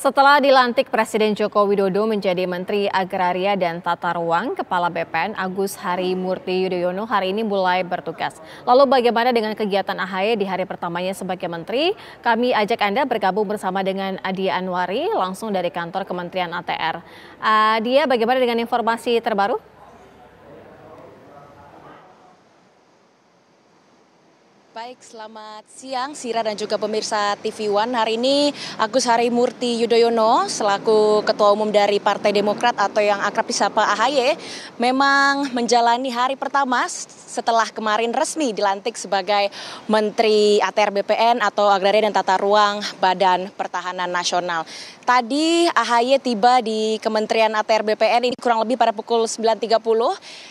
Setelah dilantik Presiden Joko Widodo menjadi Menteri Agraria dan Tata Ruang, Kepala BPN Agus Harimurti Yudhoyono hari ini mulai bertugas. Lalu bagaimana dengan kegiatan AHY di hari pertamanya sebagai Menteri? Kami ajak Anda bergabung bersama dengan Adi Anwari langsung dari kantor Kementerian ATR. Dia bagaimana dengan informasi terbaru? Baik, selamat siang Sira dan juga pemirsa TV One. Hari ini Agus Harimurti Yudhoyono selaku Ketua Umum dari Partai Demokrat atau yang akrab disapa AHY memang menjalani hari pertama setelah kemarin resmi dilantik sebagai Menteri ATR/BPN atau Agraria dan Tata Ruang Badan Pertahanan Nasional. Tadi AHY tiba di Kementerian ATR/BPN ini kurang lebih pada pukul 9.30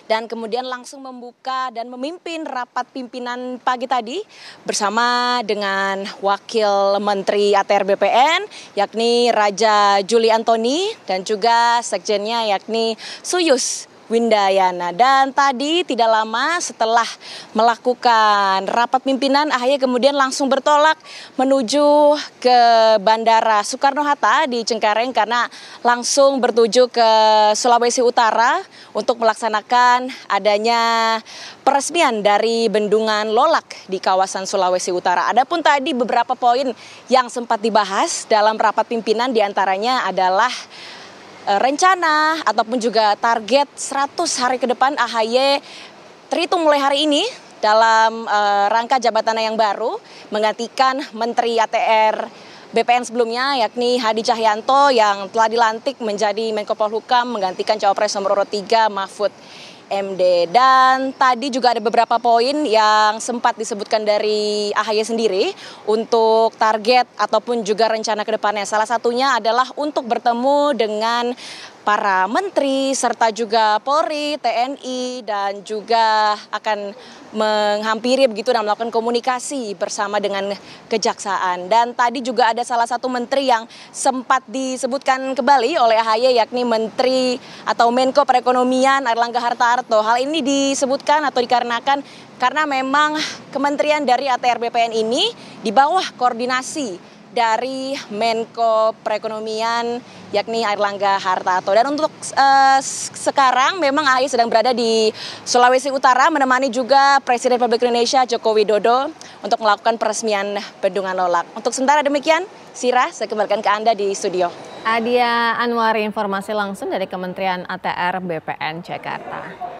dan kemudian langsung membuka dan memimpin rapat pimpinan pagi tadi bersama dengan Wakil Menteri ATR/BPN yakni Raja Juli Antoni dan juga sekjennya yakni Suyus Windayana. Dan tadi tidak lama setelah melakukan rapat pimpinan, AHY kemudian langsung bertolak menuju ke Bandara Soekarno Hatta di Cengkareng karena langsung bertuju ke Sulawesi Utara untuk melaksanakan adanya peresmian dari Bendungan Lolak di kawasan Sulawesi Utara. Adapun tadi beberapa poin yang sempat dibahas dalam rapat pimpinan diantaranya adalah rencana ataupun juga target 100 hari ke depan AHY terhitung mulai hari ini dalam rangka jabatannya yang baru menggantikan Menteri ATR/BPN sebelumnya yakni Hadi Cahyanto yang telah dilantik menjadi Menko Polhukam menggantikan Cawapres nomor urut 3 Mahfud MD. Dan tadi juga ada beberapa poin yang sempat disebutkan dari AHY sendiri untuk target ataupun juga rencana ke depannya. Salah satunya adalah untuk bertemu dengan para menteri serta juga Polri, TNI dan juga akan menghampiri begitu dan melakukan komunikasi bersama dengan kejaksaan. Dan tadi juga ada salah satu menteri yang sempat disebutkan kembali oleh AHY yakni Menteri atau Menko Perekonomian Airlangga Hartarto. Hal ini disebutkan atau dikarenakan karena memang kementerian dari ATR/BPN ini di bawah koordinasi dari Menko Perekonomian yakni Airlangga Hartarto. Dan untuk sekarang memang AHY sedang berada di Sulawesi Utara menemani juga Presiden Republik Indonesia Joko Widodo untuk melakukan peresmian Bendungan Lolak. Untuk sementara demikian, Sira, saya kembalikan ke Anda di studio. Adi Anwari, informasi langsung dari Kementerian ATR/BPN Jakarta.